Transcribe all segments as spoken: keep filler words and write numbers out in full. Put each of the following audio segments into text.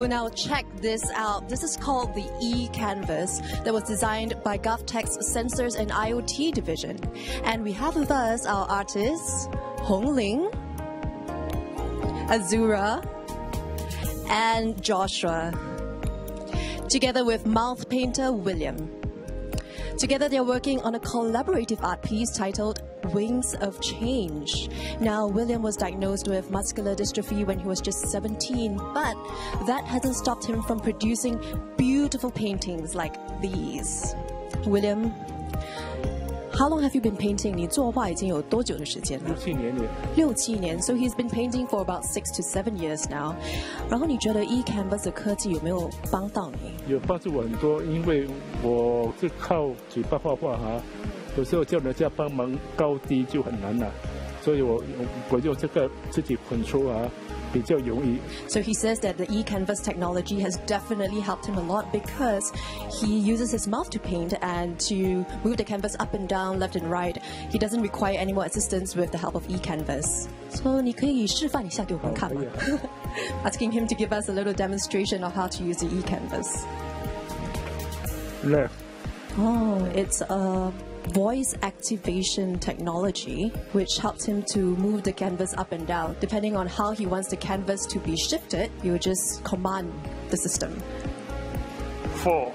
We'll now check this out. This is called the eCanvas that was designed by GovTech's Sensors and I O T division. And we have with us our artists, Hong Ling, Azura, and Joshua, together with mouth painter William. Together they're working on a collaborative art piece titled Wings of Change. Now, William was diagnosed with muscular dystrophy when he was just seventeen, but that hasn't stopped him from producing beautiful paintings like these. William, how long have you been painting? six to seven years. So he's been painting for about six to seven years now. And what do you think eCanvas technology has helped you? It's helped me a lot because I use my mouth to paint. Sometimes helping people help so it's difficult. So I control So he says that the eCanvas technology has definitely helped him a lot because he uses his mouth to paint and to move the canvas up and down, left and right. He doesn't require any more assistance with the help of eCanvas. So you can demonstrate for us. Asking him to give us a little demonstration of how to use the eCanvas. Left. Oh, it's a voice activation technology, which helps him to move the canvas up and down. Depending on how he wants the canvas to be shifted, you just command the system. Four.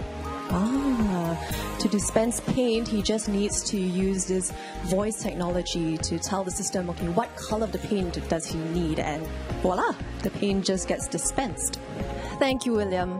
Ah, to dispense paint, he just needs to use this voice technology to tell the system, okay, what color of the paint does he need? And voila, the paint just gets dispensed. Thank you, William.